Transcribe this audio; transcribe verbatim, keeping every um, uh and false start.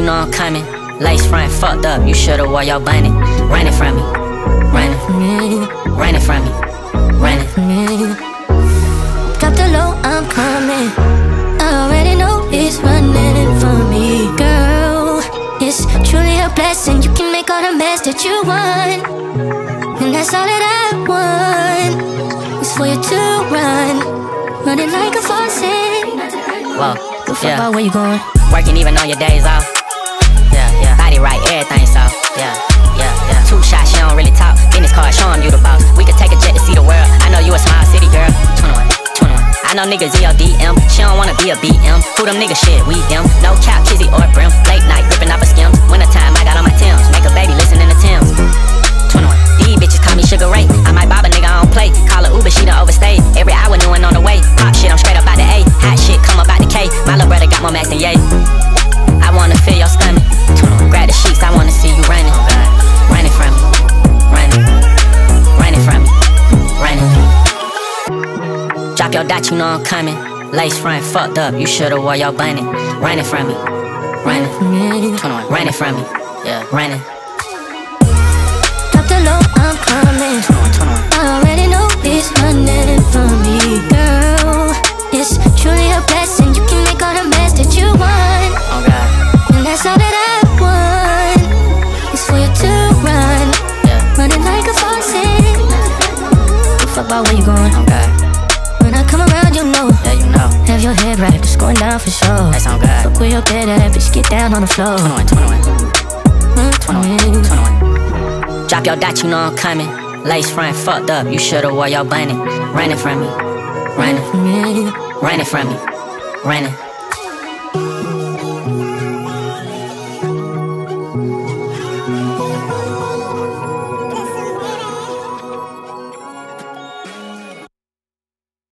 you know I'm coming. Lace front fucked up, you should've wore your bunny. Ran it from me, ran it from me, ran it from me, ran it from me. Drop the low, I'm coming. I already know it's running for me, girl. It's truly a blessing, you can make all the mess that you want, and that's all that I want, is for you to run, running like a faucet. Whoa. Yeah. About where you going? Working even on your days off. Yeah, yeah. Body right, everything soft. Yeah, yeah, yeah. Two shots, she don't really talk. Business card, show 'em you the boss. We could take a jet to see the world. I know you a small city girl. twenty-one, twenty-one. I know niggas in your D M. She don't wanna be a B M. Who them niggas shit? We them. No cap, kizzy or brim. Late night, ripping off a skim. Wintertime, I got on my Timbs. Make a baby listen in the Timbs. twenty-one. These bitches call me Sugar Ray. I might bob a nigga on plate. Call her Uber, she done overstayed. Every hour, new one on the way. Pop shit, I'm straight up out the A. Hot shit, come about the K. My little brother got more max than yay. I wanna feel your stomach. Grab the sheets, I wanna see you running. Running from me. Running. Running from me. Running. Drop your dot, you know I'm coming. Lace front fucked up, you should've wore your bunny. Running from me. Running. Running from me. Yeah, running. Drop the low, I'm coming. I already know it's running from me, girl. It's truly a blessing, you can make all the mess that you want, oh God. And that's all that I want, is for you to run, yeah. Running like a faucet. Fuck about where you going, oh God. When I come around, you know, yeah, you know. Have your head wrapped, it's going down for sure. That's on God. Fuck with your bed up, bitch, get down on the floor. Twenty-one, twenty-one, twenty-one, twenty-one. Drop your dot, you know I'm coming. Lace front fucked up, you should've wore your bunny. Running from me, running from me, running from me, running.